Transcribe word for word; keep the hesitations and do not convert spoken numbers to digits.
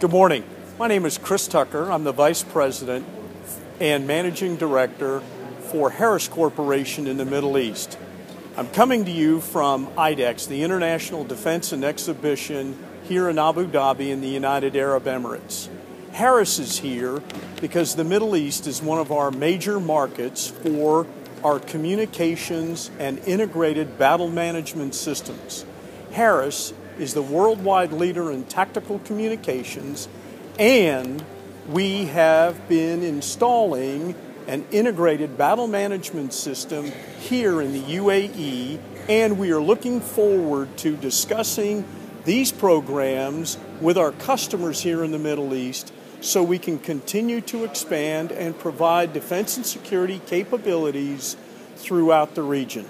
Good morning. My name is Chris Tucker. I'm the Vice President and Managing Director for Harris Corporation in the Middle East. I'm coming to you from I DEX, the International Defense and Exhibition here in Abu Dhabi in the United Arab Emirates. Harris is here because the Middle East is one of our major markets for our communications and integrated battle management systems. Harris is the worldwide leader in tactical communications, and we have been installing an integrated battle management system here in the U A E, and we are looking forward to discussing these programs with our customers here in the Middle East so we can continue to expand and provide defense and security capabilities throughout the region.